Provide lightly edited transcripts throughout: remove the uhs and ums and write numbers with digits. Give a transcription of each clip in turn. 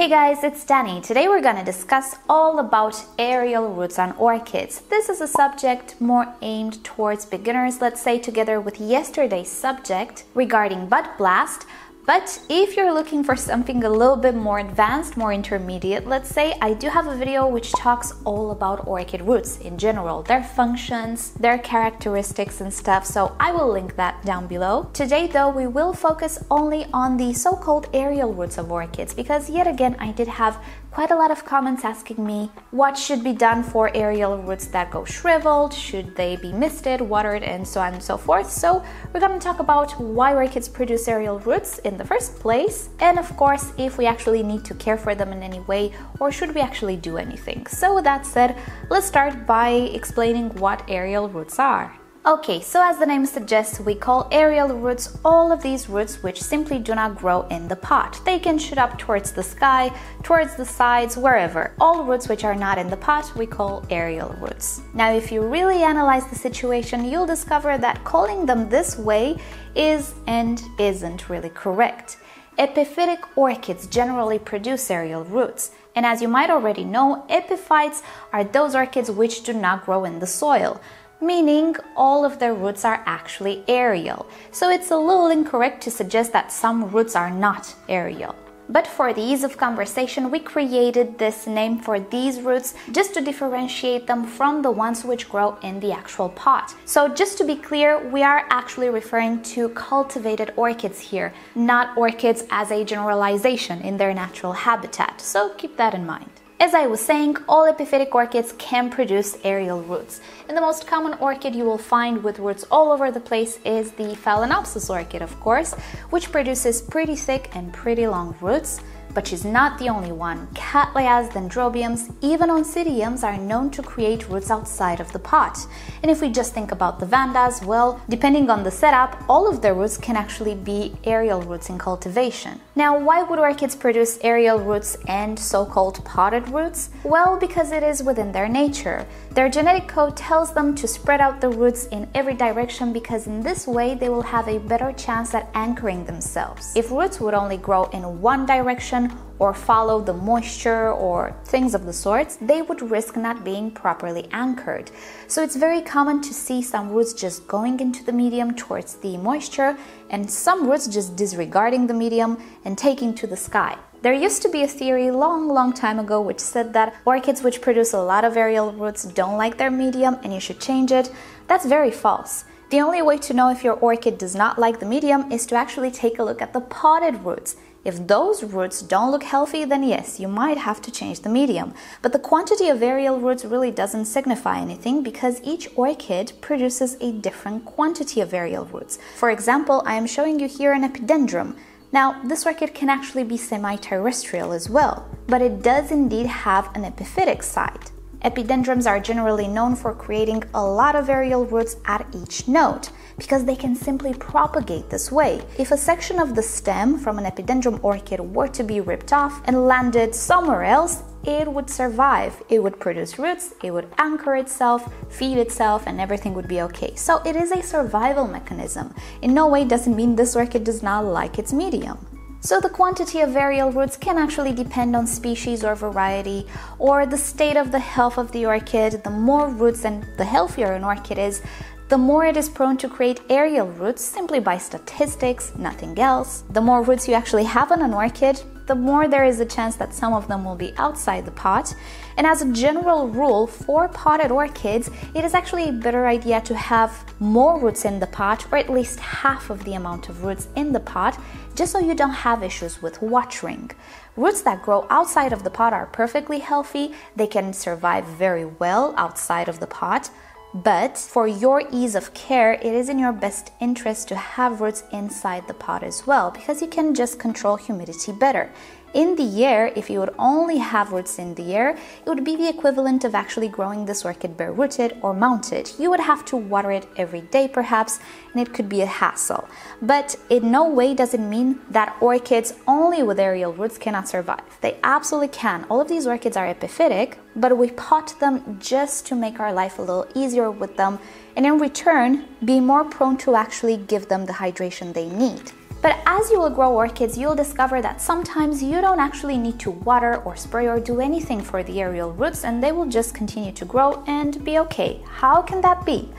Hey guys, it's Dani. Today we're gonna discuss all about aerial roots on orchids. This is a subject more aimed towards beginners, let's say, together with yesterday's subject regarding bud blast. But if you're looking for something a little bit more advanced, more intermediate, let's say, I do have a video which talks all about orchid roots in general, their functions, their characteristics and stuff, so I will link that down below. Today though, we will focus only on the so-called aerial roots of orchids, because yet again I did have quite a lot of comments asking me what should be done for aerial roots that go shriveled, should they be misted, watered, and so on and so forth. So we're going to talk about why orchids produce aerial roots in the first place, and of course if we actually need to care for them in any way, or should we actually do anything. So with that said, let's start by explaining what aerial roots are. Okay, so as the name suggests, we call aerial roots all of these roots which simply do not grow in the pot. They can shoot up towards the sky, towards the sides, wherever. All roots which are not in the pot we call aerial roots. Now if you really analyze the situation, you'll discover that calling them this way is and isn't really correct. Epiphytic orchids generally produce aerial roots, and as you might already know, epiphytes are those orchids which do not grow in the soil, meaning all of their roots are actually aerial. So it's a little incorrect to suggest that some roots are not aerial. But for the ease of conversation, we created this name for these roots just to differentiate them from the ones which grow in the actual pot. So just to be clear, we are actually referring to cultivated orchids here, not orchids as a generalization in their natural habitat. So keep that in mind. As I was saying, all epiphytic orchids can produce aerial roots. And the most common orchid you will find with roots all over the place is the Phalaenopsis orchid, of course, which produces pretty thick and pretty long roots. But she's not the only one. Cattleyas, dendrobiums, even oncidiums are known to create roots outside of the pot. And if we just think about the vandas, well, depending on the setup, all of their roots can actually be aerial roots in cultivation. Now, why would orchids produce aerial roots and so-called potted roots? Well, because it is within their nature. Their genetic code tells them to spread out the roots in every direction, because in this way they will have a better chance at anchoring themselves. If roots would only grow in one direction, or follow the moisture or things of the sorts, they would risk not being properly anchored. So it's very common to see some roots just going into the medium towards the moisture, and some roots just disregarding the medium and taking to the sky. There used to be a theory long time ago which said that orchids which produce a lot of aerial roots don't like their medium and you should change it. That's very false. The only way to know if your orchid does not like the medium is to actually take a look at the potted roots. If those roots don't look healthy, then yes, you might have to change the medium. But the quantity of aerial roots really doesn't signify anything, because each orchid produces a different quantity of aerial roots. For example, I am showing you here an epidendrum. Now, this orchid can actually be semi-terrestrial as well, but it does indeed have an epiphytic side. Epidendrums are generally known for creating a lot of aerial roots at each node, because they can simply propagate this way. If a section of the stem from an epidendrum orchid were to be ripped off and landed somewhere else, it would survive, it would produce roots, it would anchor itself, feed itself, and everything would be okay. So it is a survival mechanism. In no way doesn't mean this orchid does not like its medium. So the quantity of aerial roots can actually depend on species or variety, or the state of the health of the orchid. The more roots and the healthier an orchid is, the more it is prone to create aerial roots simply by statistics, nothing else. The more roots you actually have on an orchid, the more there is a chance that some of them will be outside the pot. And as a general rule, for potted orchids, it is actually a better idea to have more roots in the pot, or at least half of the amount of roots in the pot, just so you don't have issues with watering. Roots that grow outside of the pot are perfectly healthy, they can survive very well outside of the pot, but for your ease of care, it is in your best interest to have roots inside the pot as well, because you can just control humidity better. In the air, if you would only have roots in the air, it would be the equivalent of actually growing this orchid bare-rooted or mounted. You would have to water it every day perhaps, and it could be a hassle. But in no way does it mean that orchids only with aerial roots cannot survive. They absolutely can. All of these orchids are epiphytic, but we pot them just to make our life a little easier with them, and in return, be more prone to actually give them the hydration they need. But as you will grow orchids, you'll discover that sometimes you don't actually need to water or spray or do anything for the aerial roots and they will just continue to grow and be okay. How can that be?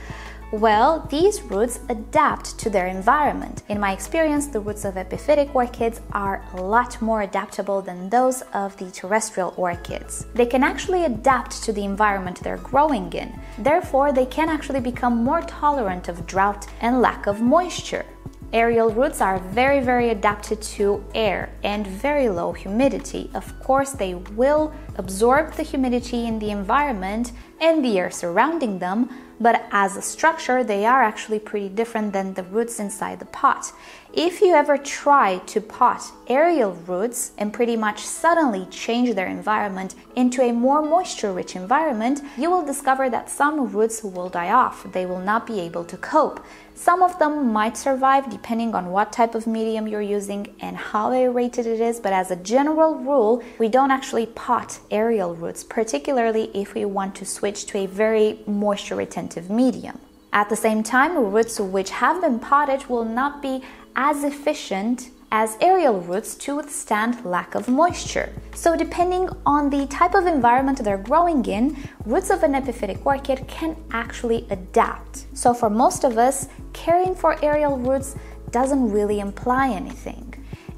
Well, these roots adapt to their environment. In my experience, the roots of epiphytic orchids are a lot more adaptable than those of the terrestrial orchids. They can actually adapt to the environment they're growing in. Therefore, they can actually become more tolerant of drought and lack of moisture. Aerial roots are very adapted to air and very low humidity. Of course, they will absorb the humidity in the environment and the air surrounding them, but as a structure, they are actually pretty different than the roots inside the pot. If you ever try to pot aerial roots and pretty much suddenly change their environment into a more moisture-rich environment, you will discover that some roots will die off. They will not be able to cope. Some of them might survive depending on what type of medium you're using and how aerated it is, but as a general rule, we don't actually pot aerial roots, particularly if we want to switch to a very moisture-retentive medium. At the same time, roots which have been potted will not be as efficient as aerial roots to withstand lack of moisture. So depending on the type of environment they're growing in, roots of an epiphytic orchid can actually adapt. So for most of us, caring for aerial roots doesn't really imply anything.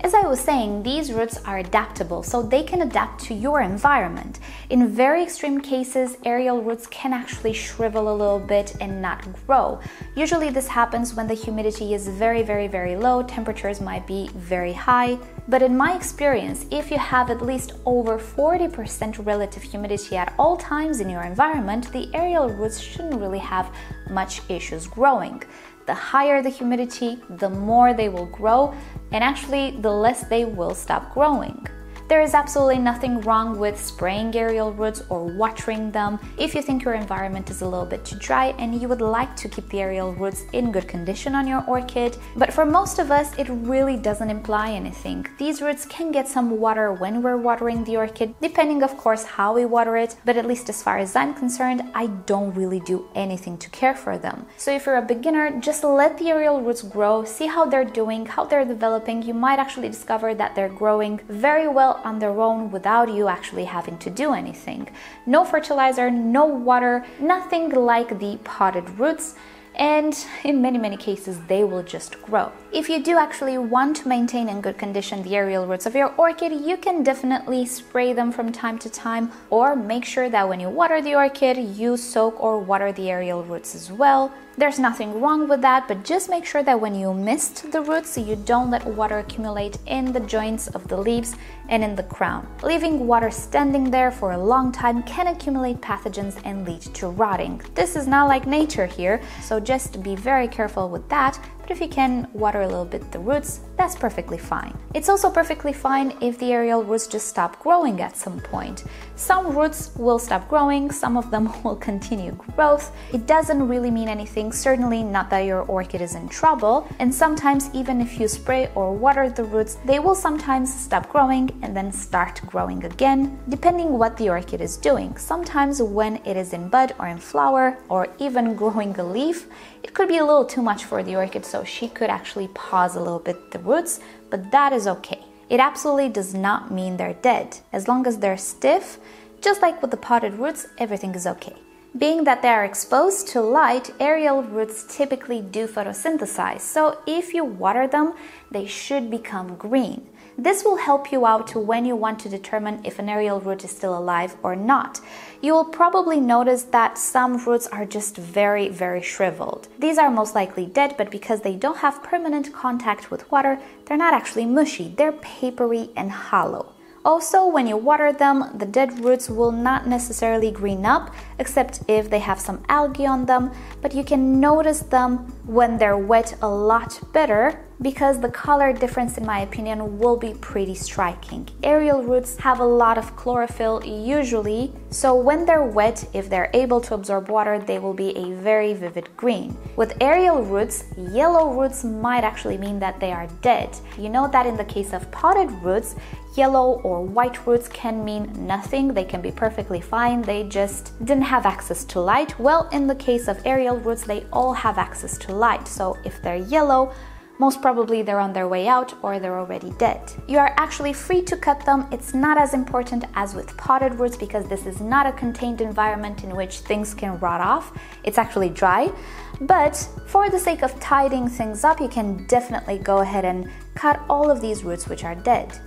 As I was saying, these roots are adaptable, so they can adapt to your environment. In very extreme cases, aerial roots can actually shrivel a little bit and not grow. Usually this happens when the humidity is very low, temperatures might be very high. But in my experience, if you have at least over 40% relative humidity at all times in your environment, the aerial roots shouldn't really have much issues growing. The higher the humidity, the more they will grow, and actually the less they will stop growing. There is absolutely nothing wrong with spraying aerial roots or watering them if you think your environment is a little bit too dry and you would like to keep the aerial roots in good condition on your orchid. But for most of us, it really doesn't imply anything. These roots can get some water when we're watering the orchid, depending of course how we water it, but at least as far as I'm concerned, I don't really do anything to care for them. So if you're a beginner, just let the aerial roots grow, see how they're doing, how they're developing. You might actually discover that they're growing very well on their own without you actually having to do anything. No fertilizer, no water, nothing like the potted roots, and in many cases they will just grow. If you do actually want to maintain in good condition the aerial roots of your orchid, you can definitely spray them from time to time, or make sure that when you water the orchid, you soak or water the aerial roots as well. There's nothing wrong with that, but just make sure that when you mist the roots, you don't let water accumulate in the joints of the leaves and in the crown. Leaving water standing there for a long time can accumulate pathogens and lead to rotting. This is not like nature here, so just be very careful with that. But if you can water a little bit the roots, that's perfectly fine. It's also perfectly fine if the aerial roots just stop growing at some point. Some roots will stop growing, some of them will continue growth. It doesn't really mean anything, certainly not that your orchid is in trouble. And sometimes even if you spray or water the roots, they will sometimes stop growing and then start growing again, depending what the orchid is doing. Sometimes when it is in bud or in flower or even growing a leaf, it could be a little too much for the orchid, so she could actually pause a little bit the roots, but that is okay. It absolutely does not mean they're dead. As long as they're stiff, just like with the potted roots, everything is okay. Being that they are exposed to light, aerial roots typically do photosynthesize, so if you water them, they should become green. This will help you out when you want to determine if an aerial root is still alive or not. You will probably notice that some roots are just very shriveled. These are most likely dead, but because they don't have permanent contact with water, they're not actually mushy, they're papery and hollow. Also, when you water them, the dead roots will not necessarily green up, except if they have some algae on them, but you can notice them when they're wet a lot better, because the color difference, in my opinion, will be pretty striking. Aerial roots have a lot of chlorophyll usually, so when they're wet, if they're able to absorb water, they will be a very vivid green. With aerial roots, yellow roots might actually mean that they are dead. You know that in the case of potted roots, yellow or white roots can mean nothing, they can be perfectly fine, they just didn't have access to light. Well, in the case of aerial roots, they all have access to light, so if they're yellow, Most probably they're on their way out or they're already dead. You are actually free to cut them. It's not as important as with potted roots because this is not a contained environment in which things can rot off. It's actually dry. But for the sake of tidying things up, you can definitely go ahead and cut all of these roots which are dead.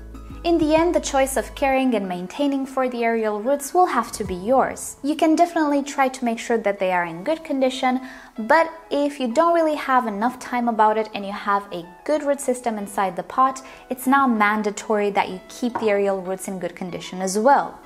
In the end, the choice of caring and maintaining for the aerial roots will have to be yours. You can definitely try to make sure that they are in good condition, but if you don't really have enough time about it and you have a good root system inside the pot, it's now mandatory that you keep the aerial roots in good condition as well.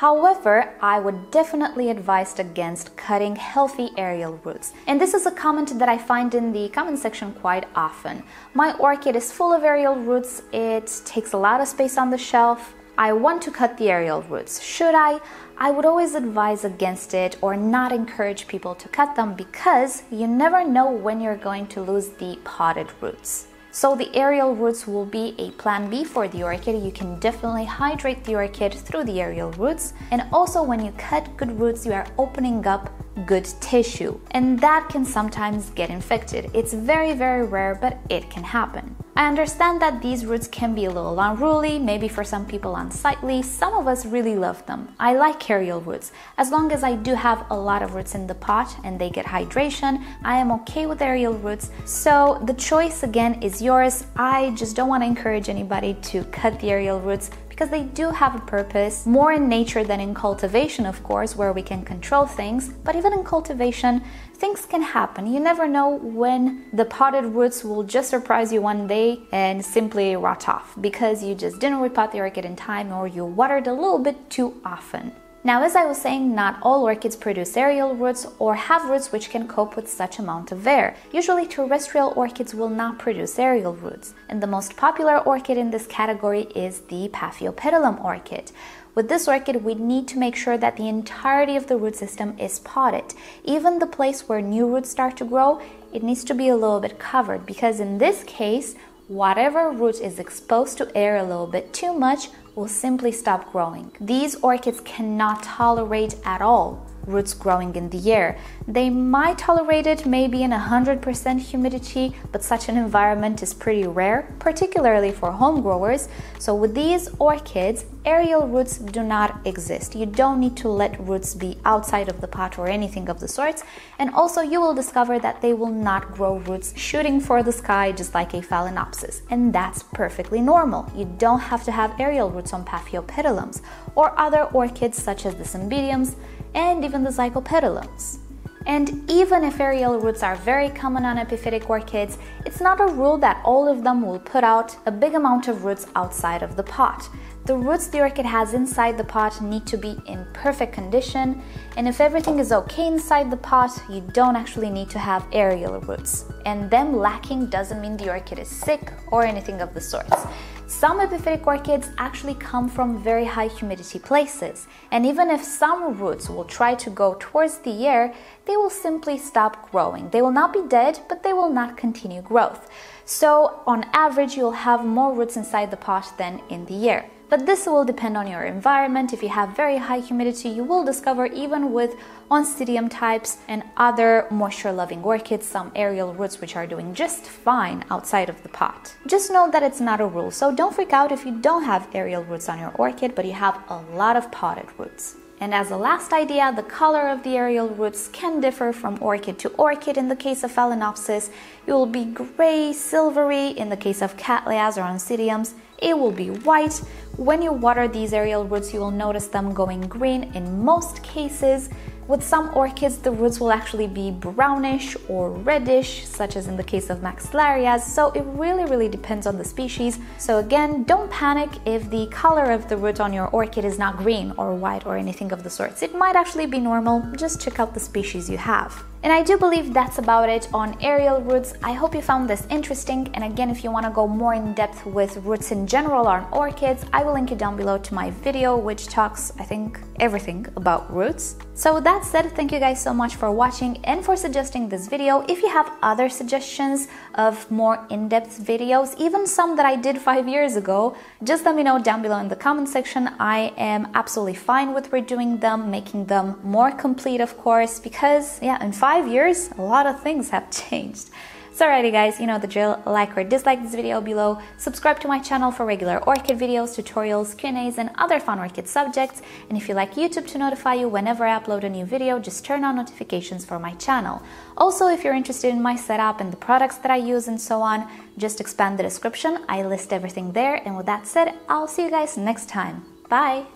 However, I would definitely advise against cutting healthy aerial roots. And this is a comment that I find in the comment section quite often. My orchid is full of aerial roots, it takes a lot of space on the shelf. I want to cut the aerial roots. Should I? I would always advise against it or not encourage people to cut them because you never know when you're going to lose the potted roots. So the aerial roots will be a plan B for the orchid. You can definitely hydrate the orchid through the aerial roots. And also when you cut good roots, you are opening up good tissue. And that can sometimes get infected. It's very, very rare, but it can happen. I understand that these roots can be a little unruly, maybe for some people unsightly. Some of us really love them. I like aerial roots. As long as I do have a lot of roots in the pot and they get hydration, I am okay with aerial roots. So the choice again is yours. I just don't want to encourage anybody to cut the aerial roots because they do have a purpose, more in nature than in cultivation, of course, where we can control things. But even in cultivation, things can happen. You never know when the potted roots will just surprise you one day and simply rot off because you just didn't repot the orchid in time or you watered a little bit too often. Now, as I was saying, not all orchids produce aerial roots or have roots which can cope with such amount of air. Usually terrestrial orchids will not produce aerial roots, and the most popular orchid in this category is the Paphiopedilum orchid. With this orchid, we need to make sure that the entirety of the root system is potted. Even the place where new roots start to grow, it needs to be a little bit covered because in this case, whatever root is exposed to air a little bit too much will simply stop growing. These orchids cannot tolerate at all roots growing in the air. They might tolerate it maybe in 100% humidity, but such an environment is pretty rare, particularly for home growers. So with these orchids, aerial roots do not exist. You don't need to let roots be outside of the pot or anything of the sorts. And also you will discover that they will not grow roots shooting for the sky just like a Phalaenopsis. And that's perfectly normal. You don't have to have aerial roots on Paphiopedilums or other orchids such as the Cymbidiums and even the psychopetalums. And even if aerial roots are very common on epiphytic orchids, it's not a rule that all of them will put out a big amount of roots outside of the pot. The roots the orchid has inside the pot need to be in perfect condition, and if everything is okay inside the pot, you don't actually need to have aerial roots. And them lacking doesn't mean the orchid is sick or anything of the sorts. Some epiphytic orchids actually come from very high humidity places, and even if some roots will try to go towards the air, they will simply stop growing. They will not be dead, but they will not continue growth. So on average, you'll have more roots inside the pot than in the air. But this will depend on your environment. If you have very high humidity, you will discover even with oncidium types and other moisture-loving orchids, some aerial roots which are doing just fine outside of the pot. Just know that it's not a rule, so don't freak out if you don't have aerial roots on your orchid, but you have a lot of potted roots. And as a last idea, the color of the aerial roots can differ from orchid to orchid. In the case of Phalaenopsis, it will be gray, silvery. In the case of Cattleyas or Oncidiums, it will be white. When you water these aerial roots, you will notice them going green in most cases. With some orchids, the roots will actually be brownish or reddish, such as in the case of Maxillarias. So it really depends on the species. So again, don't panic if the color of the root on your orchid is not green or white or anything of the sorts. It might actually be normal. Just check out the species you have. And I do believe that's about it on aerial roots. I hope you found this interesting. And again, if you want to go more in depth with roots in general on orchids, I will link it down below to my video, which talks, I think, everything about roots. So with that said, thank you guys so much for watching and for suggesting this video. If you have other suggestions of more in-depth videos, even some that I did 5 years ago, just let me know down below in the comment section. I am absolutely fine with redoing them, making them more complete, of course, because yeah, in 5 years, a lot of things have changed. So alrighty guys, you know the drill, like or dislike this video below, subscribe to my channel for regular orchid videos, tutorials, Q&As and other fun orchid subjects, and if you like YouTube to notify you whenever I upload a new video, just turn on notifications for my channel. Also, if you're interested in my setup and the products that I use and so on, just expand the description, I list everything there, and with that said, I'll see you guys next time. Bye!